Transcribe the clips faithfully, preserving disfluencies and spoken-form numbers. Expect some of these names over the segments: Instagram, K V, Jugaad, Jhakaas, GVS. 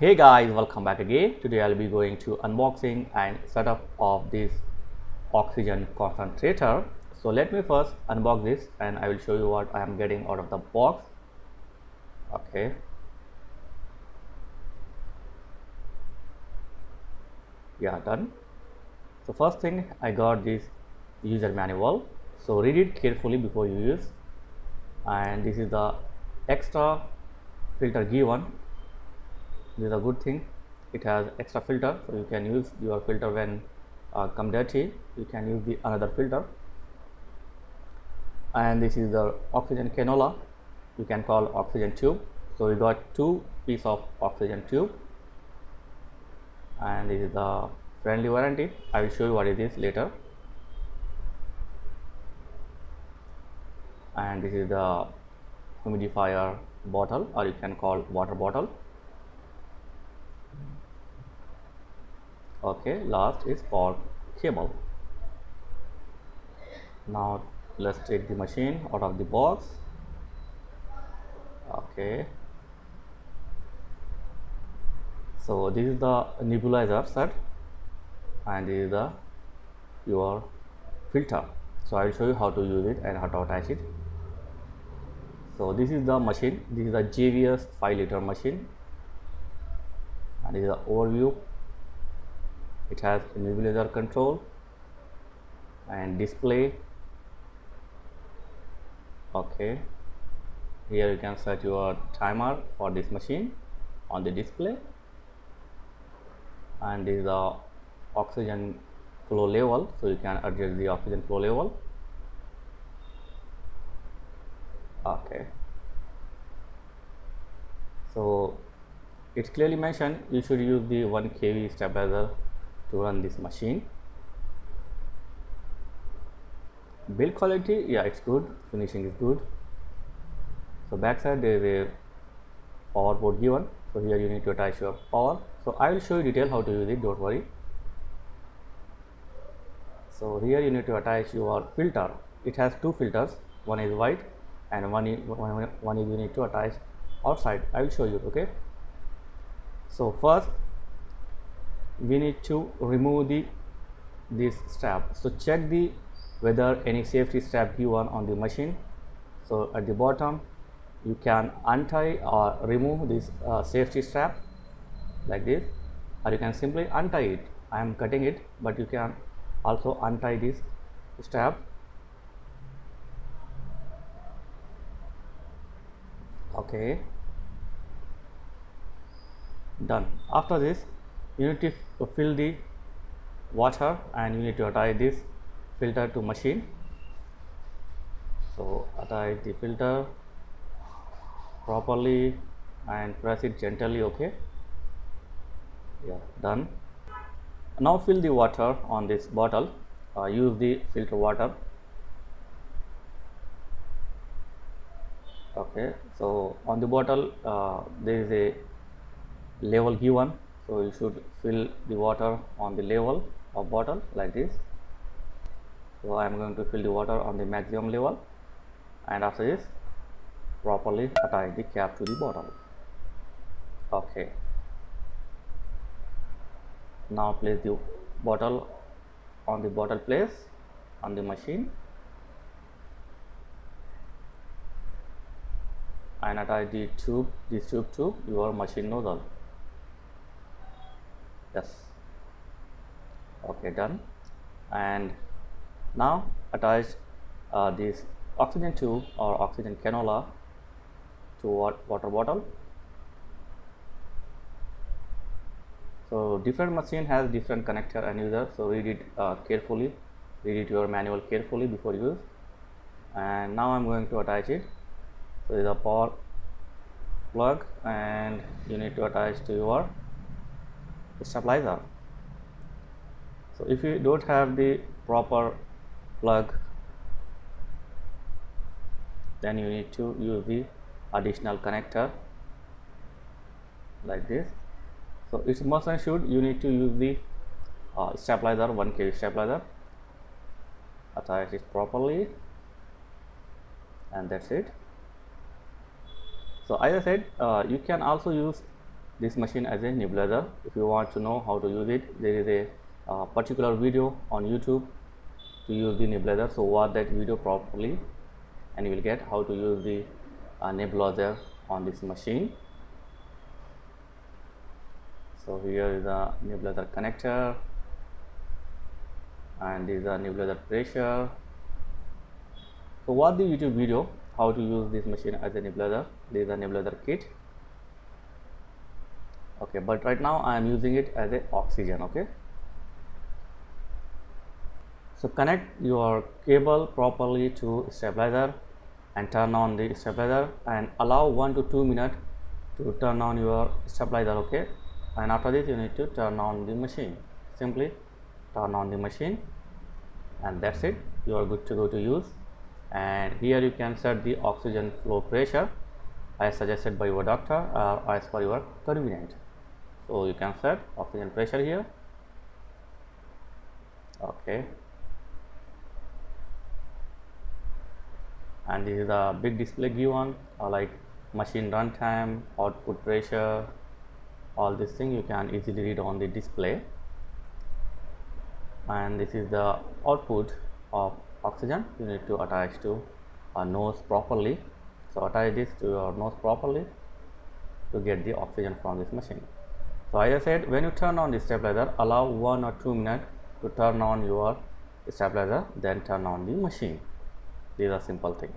Hey guys, welcome back again. Today I'll be going to unboxing and setup of this oxygen concentrator. So let me first unbox this and I will show you what I am getting out of the box. Okay. Yeah, done. So first thing, I got this user manual. So read it carefully before you use. And this is the extra filter given. This is a good thing. It has extra filter, so you can use your filter when uh, come dirty. You can use the another filter. And this is the oxygen cannula. You can call oxygen tube. So we got two piece of oxygen tube. And this is the friendly warranty. I will show you what it is later. And this is the humidifier bottle, or you can call water bottle. Okay, last is power cable. Now let's take the machine out of the box. Okay, so this is the nebulizer set and this is the your filter. So I will show you how to use it and how to attach it. So this is the machine. This is the G V S five liter machine, and this is the overview. It has nebulizer control and display. Okay, here you can set your timer for this machine on the display, and this is the oxygen flow level, so you can adjust the oxygen flow level. Okay, so it's clearly mentioned you should use the one K V stabilizer to run this machine. Build quality, yeah, it's good. Finishing is good. So backside there is a power board given. So here you need to attach your power. So I will show you detail how to use it. Don't worry. So here you need to attach your filter. It has two filters. One is white, and one is one, one is you need to attach outside. I will show you. Okay. So first, we need to remove the this strap. So check the whether any safety strap given on the machine. So at the bottom you can untie or remove this uh, safety strap like this, or you can simply untie it. I am cutting it, but you can also untie this strap. Okay, done. After this, you need to fill the water and you need to attach this filter to machine. So attach the filter properly and press it gently. Okay, yeah, done. Now fill the water on this bottle. Uh, use the filter water. Okay, so on the bottle uh, there is a level given. So you should fill the water on the level of bottle like this. So I am going to fill the water on the maximum level, and after this properly attach the cap to the bottle. Okay, now place the bottle on the bottle place on the machine and attach the tube, this tube to your machine nozzle. Yes. Okay, done. And now attach uh, this oxygen tube or oxygen cannula to water bottle. So different machine has different connector and user. So read it uh, carefully. Read it your manual carefully before use. And now I'm going to attach it. So there's a power plug, and you need to attach to your stabilizer. So if you don't have the proper plug, then you need to use the additional connector like this. So it's must and should you need to use the uh, stabilizer, one K V stabilizer. Attach it properly, and that's it. So as I said, uh, you can also use this machine as a nebulizer. If you want to know how to use it, there is a uh, particular video on YouTube to use the nebulizer. So watch that video properly and you will get how to use the uh, nebulizer on this machine. So here is a nebulizer connector, and this is a nebulizer pressure. So watch the YouTube video how to use this machine as a nebulizer. This is a nebulizer kit. Okay, but right now I am using it as a oxygen. Okay, so connect your cable properly to stabilizer and turn on the stabilizer and allow one to two minutes to turn on your stabilizer. Okay, and after this you need to turn on the machine. Simply turn on the machine, and that's it. You are good to go to use. And here you can set the oxygen flow pressure as suggested by your doctor or as per your convenience. So you can set oxygen pressure here. Okay, and this is a big display given, or like machine runtime, output pressure, all these things you can easily read on the display. And this is the output of oxygen. You need to attach to a nose properly. So attach this to your nose properly to get the oxygen from this machine. So as I said, when you turn on the stabilizer, allow one or two minutes to turn on your stabilizer, then turn on the machine. These are simple things.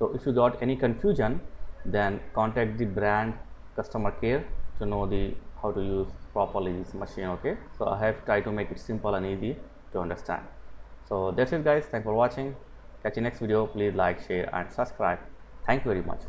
So if you got any confusion, then contact the brand customer care to know the how to use properly this machine. Okay, so I have tried to make it simple and easy to understand. So that's it guys, thanks for watching. Catch you next video. Please like, share and subscribe. Thank you very much.